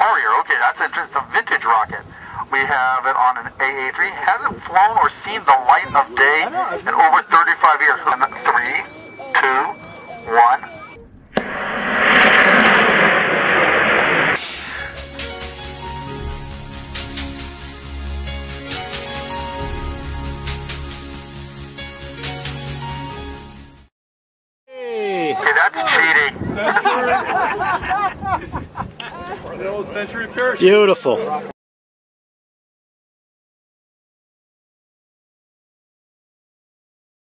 Harrier. Okay, that's just a vintage rocket. We have it on an AA-3. Hasn't flown or seen the light of day in over 35 years. 3, 2, 1. Okay, that's cheating. The old century parachute. Beautiful.